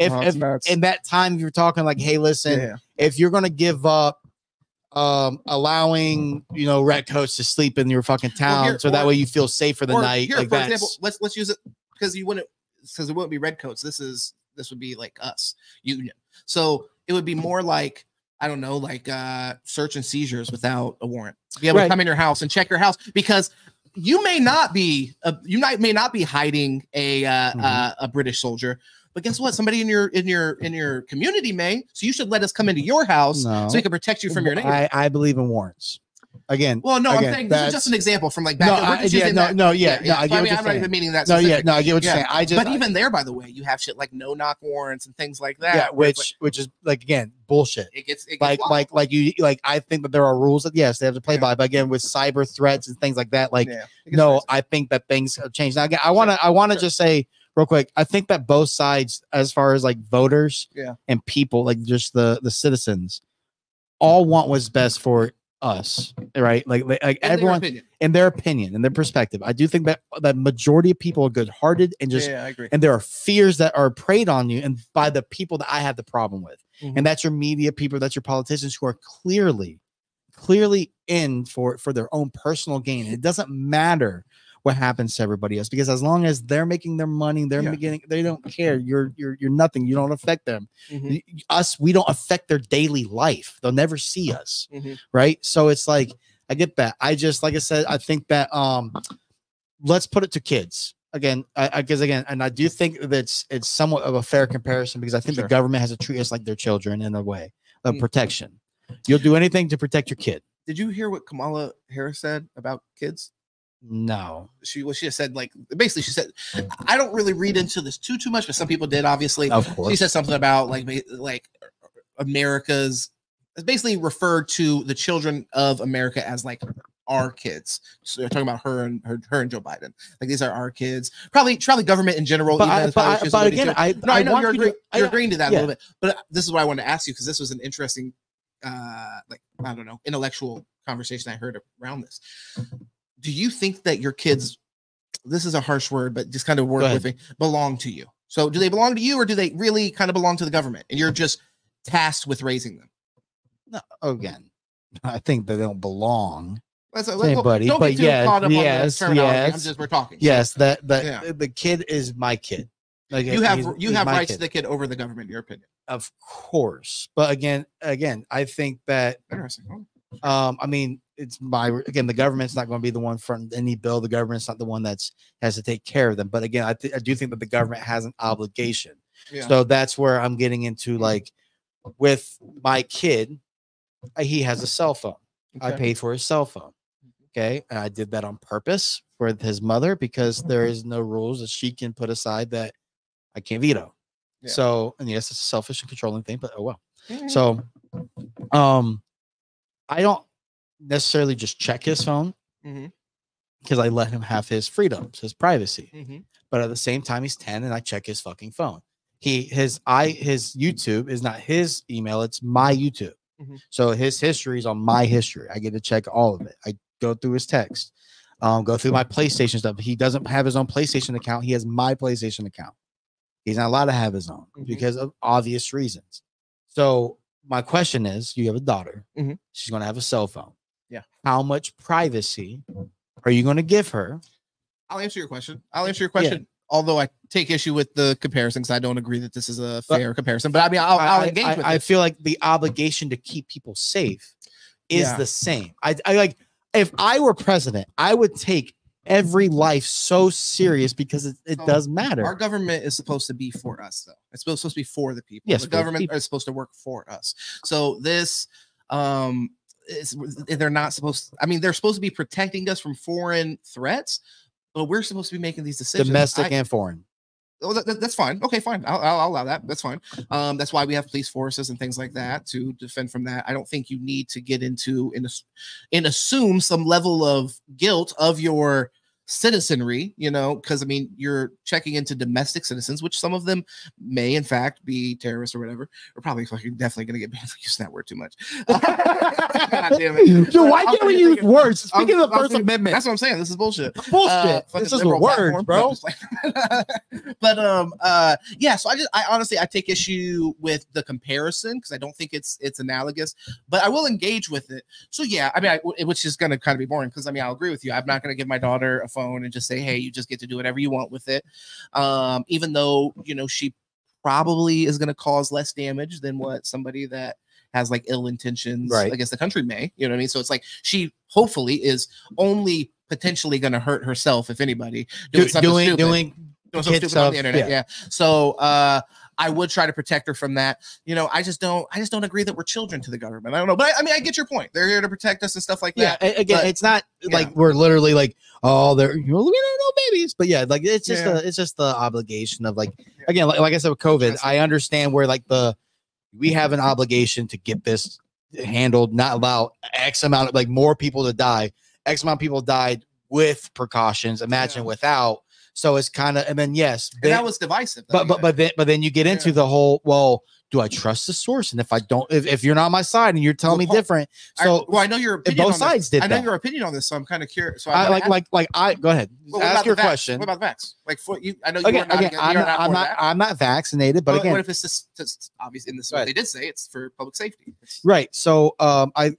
if in that time you're talking like, hey, listen, if you're going to give up allowing, you know, rat coats to sleep in your fucking town, well, so that way you feel safe for the night. Here, like for example, let's use it because you wouldn't, because it wouldn't be red coats. This would be like us, union. So it would be more like, I don't know, like search and seizures without a warrant. Be able to come in your house and check your house, because you may not be you may not be hiding a British soldier, but guess what? Somebody in your community may. So you should let us come into your house so we can protect you from your neighbor. I believe in warrants. Again, well, no, I'm saying this is just an example from like back. I get what you're saying. I'm not even meaning that. I get what you're saying. I just, but even there, by the way, you have shit like no knock warrants and things like that. Yeah, which is like, again, bullshit. It gets like I think that there are rules that yes they have to play by, but again with cyber threats and things like that, like no, I think that things have changed. Now again, I want to just say real quick, I think that both sides, as far as like voters and people, like just the citizens, all want what's best for us, right? Like everyone in their opinion and their perspective. I do think that the majority of people are good-hearted and just I agree. And there are fears that are preyed on you and by the people that I have the problem with. And that's your media people, that's your politicians who are clearly in for their own personal gain. It doesn't matter what happens to everybody else, because as long as they're making their money, they're beginning, they don't care. You're nothing. You don't affect them. Us, we don't affect their daily life. They'll never see us, right? So it's like, I get that. I just, like I said, I think that let's put it to kids again. And I do think that it's somewhat of a fair comparison, because I think the government has to treat us like their children in a way of protection. You'll do anything to protect your kid. Did you hear what Kamala Harris said about kids? No, she just said, like, basically she said, I don't really read into this too much, but some people did, obviously. Of course. She said something about like America's, basically referred to the children of America as like our kids. So they're talking about her and Joe Biden. Like, these are our kids. Probably government in general. But again, I know you're agreeing to that a little bit. But this is what I wanted to ask you, because this was an interesting, like, I don't know, intellectual conversation I heard around this. Do you think that your kids, this is a harsh word, but just kind of work with me, belong to you? So do they belong to you, or do they really kind of belong to the government and you're just tasked with raising them? No, again, I think they don't belong to anybody. Don't get too caught up on the terminology. We're talking. Yes, the kid is my kid. Like, you have rights to the kid over the government, in your opinion. Of course. But again, I think that interesting. I mean, the government's not going to be the one front any bill. The government's not the one that has to take care of them. But again, I do think that the government has an obligation. Yeah. So that's where I'm getting into, like, with my kid, he has a cell phone. Okay. I paid for his cell phone. Okay. And I did that on purpose for his mother, because there is no rules that she can put aside that I can't veto. Yeah. So, and yes, it's a selfish and controlling thing, but oh well. Yeah. So, I don't necessarily just check his phone, because I let him have his freedoms, his privacy. But at the same time, he's 10 and I check his fucking phone. His YouTube is not his email. It's my YouTube. So his history is on my history. I get to check all of it. I go through his text, go through my PlayStation stuff. He doesn't have his own PlayStation account. He has my PlayStation account. He's not allowed to have his own because of obvious reasons. So my question is, you have a daughter. She's going to have a cell phone. Yeah. How much privacy are you going to give her? I'll answer your question. Although I take issue with the comparison, because I don't agree that this is a fair comparison. But I mean, I'll engage with it. I feel like the obligation to keep people safe is the same. I like, if I were president, I would take every life so serious, because it does matter. Our government is supposed to be for us, though. It's supposed to be for the people. Yes, the government is supposed to work for us. So this, they're not supposed to, I mean, they're supposed to be protecting us from foreign threats, but we're supposed to be making these decisions, domestic and foreign. Oh, that's fine. Okay, fine. I'll allow that. That's fine. That's why we have police forces and things like that to defend from that. I don't think you need to get into and assume some level of guilt of your citizenry, you know, because I mean, you're checking into domestic citizens, which some of them may in fact be terrorists or whatever. We're probably fucking definitely gonna get banned for using that word too much. God damn it. Dude, why can't we use words? Speaking of the First Amendment. That's what I'm saying. This is bullshit. Bullshit. This is a word, bro. But yeah, so I honestly I take issue with the comparison because I don't think it's analogous, but I will engage with it. So yeah, I mean which is gonna kind of be boring because I mean I'll agree with you. I'm not gonna give my daughter a phone and just say, hey, you just get to do whatever you want with it. Even though, you know, she probably is going to cause less damage than what somebody that has like ill intentions, right, against the country may, you know what I mean? So it's like, she hopefully is only potentially going to hurt herself, if anybody, doing something stupid on the internet. Yeah. So, I would try to protect her from that. You know, I just don't agree that we're children to the government. I don't know, but I mean, I get your point. They're here to protect us and stuff like that. Yeah, again, but it's not like we're literally like, oh, they're, you know, we don't know babies, but yeah, like it's just it's just the obligation of like, again, like I said with COVID, I understand where like we have an obligation to get this handled, not allow X amount of like more people to die. X amount of people died with precautions. Imagine without. So it's kind of, and then yes, and that was divisive. Though, but then you get into the whole, well, do I trust the source? And if I don't, if you're not on my side and you're telling me different, so I know your opinion both on sides this. I know your opinion on this, so I'm kind of curious. So I go ahead, ask your question. What about the vax? Like for you, I know you are not. Again, I'm not vaccinated, but again, what if it's just obvious in this? Right. They did say it's for public safety, right? So I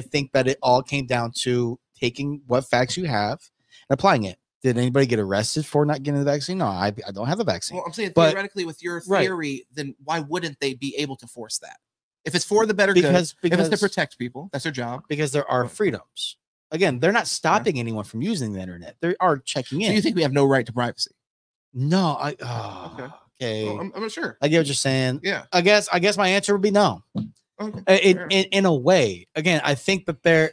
think that it all came down to taking what facts you have and applying it. Did anybody get arrested for not getting the vaccine? No, I don't have a vaccine. Well, I'm saying theoretically, with your theory, then why wouldn't they be able to force that? If it's for the better good, if it's to protect people, that's their job. Because there are freedoms. Again, they're not stopping anyone from using the internet. They are checking in. So you think we have no right to privacy? No, okay. Well, I'm not sure. I get what you're saying. Yeah. I guess my answer would be no. Okay. In a way, again, I think that they're.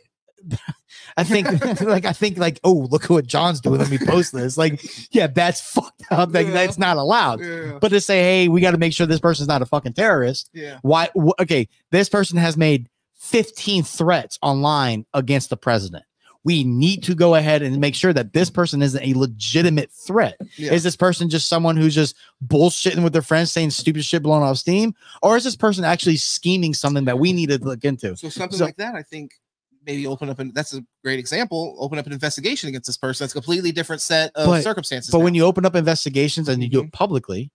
I think like oh, look what John's doing, let me post this, like, yeah, that's fucked up, like that's not allowed, but to say, hey, we got to make sure this person's not a fucking terrorist, why? Okay, this person has made 15 threats online against the president, we need to go ahead and make sure that this person isn't a legitimate threat. Is this person just someone who's just bullshitting with their friends, saying stupid shit, blowing off steam, or is this person actually scheming something that we need to look into? So something like that, I think, maybe open up, and that's a great example, open up an investigation against this person. It's a completely different set of circumstances. But now, when you open up investigations and you do it publicly,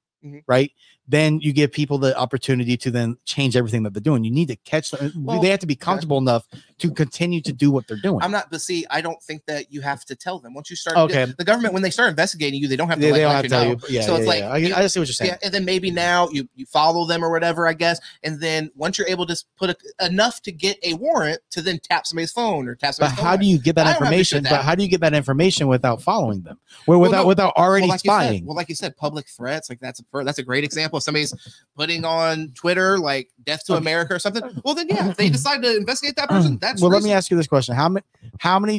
right, then you give people the opportunity to then change everything that they're doing. You need to catch them. Well, they have to be comfortable enough to continue to do what they're doing. But see, I don't think that you have to tell them. Once you start, the government, when they start investigating you, they don't have to, they don't have to tell you. Yeah, so it's like, I see what you're saying. Yeah, and then maybe now you follow them or whatever, I guess. And then once you're able to put enough to get a warrant to then tap somebody's phone or tap somebody's phone. How do you get that information? But how do you get that information without following them? Without already spying? Like you said, public threats, like that's a great example. If somebody's putting on Twitter like "Death to America" or something, well then yeah, if they decide to investigate that person. That's well. Let me ask you this question: how many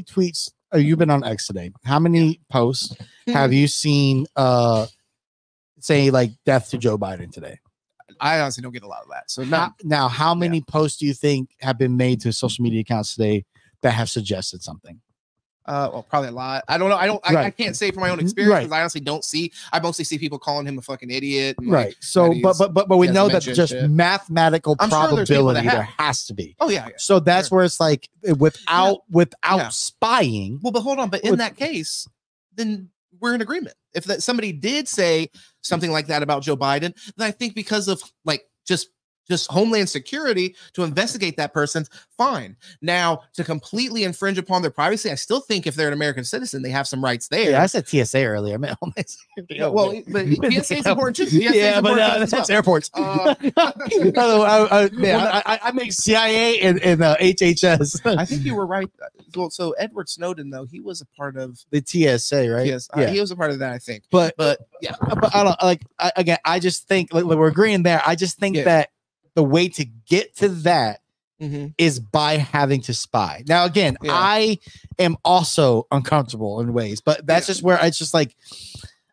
tweets have you been on X today? How many posts have you seen? Say like "Death to Joe Biden" today. I honestly don't get a lot of that. So now, how many posts do you think have been made to social media accounts today that have suggested something? Well, probably a lot. I don't know. I can't say from my own experience because I honestly don't see. I mostly see people calling him a fucking idiot. And, like, so, but we know that's just mathematical probability. There has to be. Oh yeah. So that's where it's like without spying. Well, but hold on. But in that case, then we're in agreement. If that somebody did say something like that about Joe Biden, then I think because of like just Homeland Security to investigate that person's fine. Now, to completely infringe upon their privacy, I still think if they're an American citizen, they have some rights there. Yeah, I said TSA earlier. I meant Homeland Security. Yeah, well, but TSA is important too. That's airports. I make CIA and HHS. I think you were right. Well, so Edward Snowden, though, he was a part of the TSA, right? Yes, he was a part of that, I think. But I don't like. Again, I just think like, we're agreeing there. I just think that the way to get to that is by having to spy. Now, again, I am also uncomfortable in ways, but that's just where it's just like,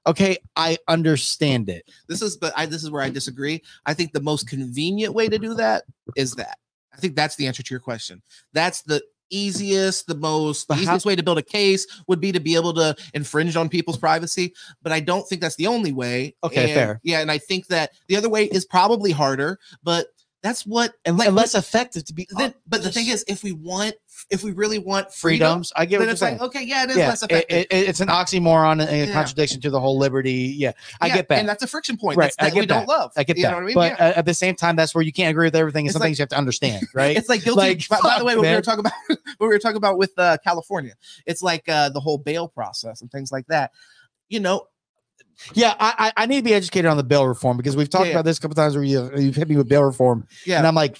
okay, I understand it. This is where I disagree. I think the most convenient way to do that is that. I think that's the answer to your question. That's the easiest way to build a case would be to be able to infringe on people's privacy, but I don't think that's the only way. Okay, and, fair. Yeah, and I think that the other way is probably harder, but that's what and less effective to be. But the thing is, if we really want freedoms, I get what you're saying. Like, okay, yeah, it is less effective. It's an oxymoron and a contradiction to the whole liberty. Yeah, I get that, and that's a friction point. Right, I get that. Don't love. I get that. You know what I mean? But at the same time, that's where you can't agree with everything, and some things you have to understand. Right? It's like guilty. Like, by the way, what we were talking about with California, it's like the whole bail process and things like that. You know. Yeah, I need to be educated on the bail reform, because we've talked about this a couple times where you've hit me with bail reform. Yeah. And I'm like,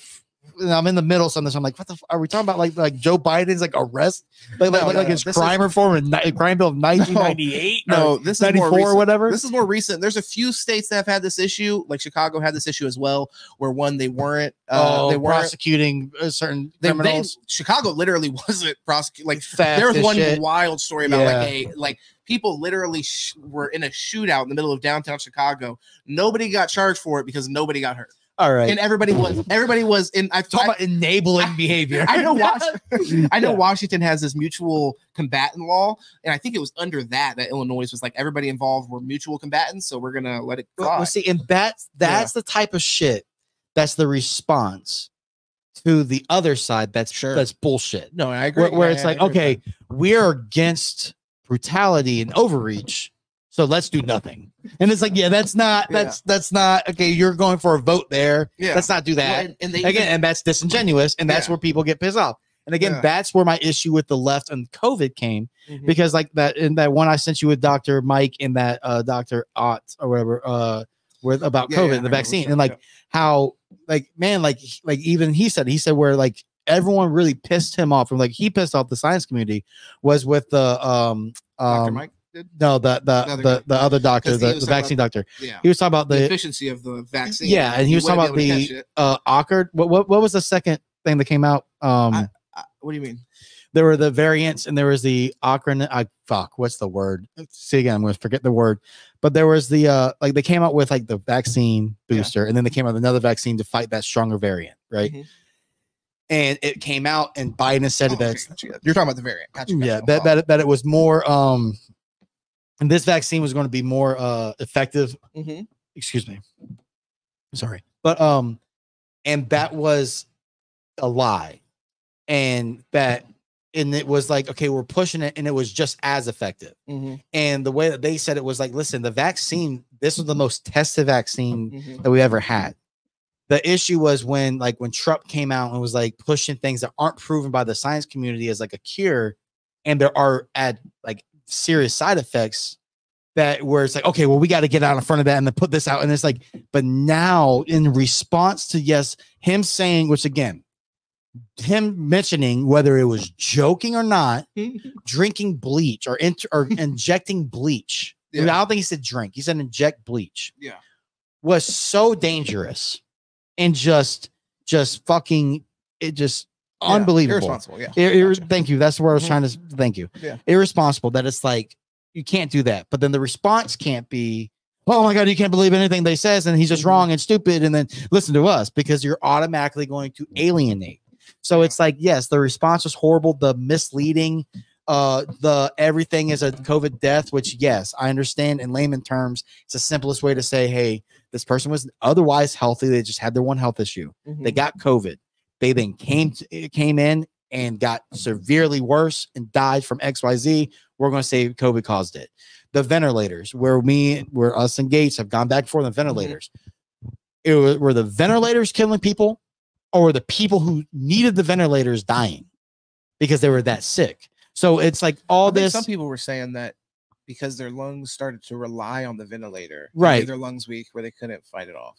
I'm in the middle of something. So I'm like, what the? Are we talking about like Joe Biden's like arrest? Like his crime reform and crime bill of 1998? No, this is more recent. Or whatever. This is more recent. There's a few states that have had this issue. Like Chicago had this issue as well, where they weren't prosecuting certain criminals. Chicago literally wasn't prosecuting. Like there was one wild story about people literally were in a shootout in the middle of downtown Chicago. Nobody got charged for it because nobody got hurt. All right, and everybody was in. I've talked about enabling behavior. I know Washington has this mutual combatant law, and I think it was under that Illinois was like everybody involved were mutual combatants, so we're gonna let it go. Well, see, and that's the type of shit. That's the response to the other side. That's bullshit. No, I agree. Where it's like, okay, we're against brutality and overreach, so let's do nothing. And it's like, that's not okay. You're going for a vote there. Yeah. Let's not do that. Well, and that's disingenuous. And that's where people get pissed off. And again, that's where my issue with the left and COVID came, because like in that one I sent you with Dr. Mike and that Dr. Ott or whatever, about COVID and the vaccine, and how even he said where like everyone really pissed him off, and like he pissed off the science community was with the Dr. Mike. No, the other doctor, the vaccine doctor. Yeah. He was talking about the efficiency of the vaccine. Yeah, and he was talking about the Ockard. What was the second thing that came out? What do you mean? There were the variants, and there was the Ockard. What's the word? See again, I'm gonna forget the word. But there was the they came out with like the vaccine booster, and then they came out with another vaccine to fight that stronger variant, right? Mm-hmm. And it came out, and Biden said you're talking about the variant. That it was more. And this vaccine was going to be more effective. Mm-hmm. Excuse me. Sorry. But and that was a lie. And it was like, okay, we're pushing it, and it was just as effective. Mm-hmm. And the way that they said it was like, listen, the vaccine, this was the most tested vaccine that we ever had. The issue was when Trump came out and was like pushing things that aren't proven by the science community as like a cure, and there are serious side effects that where it's like, okay, well, we got to get out in front of that and then put this out. And it's like, but now in response to him saying, which again, him mentioning whether it was joking or not, drinking bleach or injecting bleach. Yeah. I don't think he said drink. He said inject bleach. Yeah, was so dangerous and just fucking it just. Unbelievable. Irresponsible. Yeah. Thank you. That's where I was trying to. Thank you. Yeah. Irresponsible. That it's like you can't do that. But then the response can't be, oh my God, you can't believe anything they says, and he's just wrong and stupid. And then listen to us, because you're automatically going to alienate. So it's like, yes, the response was horrible. The misleading, the everything is a COVID death, which yes, I understand in layman terms. It's the simplest way to say, hey, this person was otherwise healthy. They just had their one health issue. They got COVID. They then came in and got severely worse and died from XYZ. We're going to say COVID caused it. The ventilators, where us and Gates have gone back for the ventilators. It was, were the ventilators killing people, or were the people who needed the ventilators dying because they were that sick? So it's like all this. Some people were saying that because their lungs started to rely on the ventilator, right? Their lungs weak where they couldn't fight it off.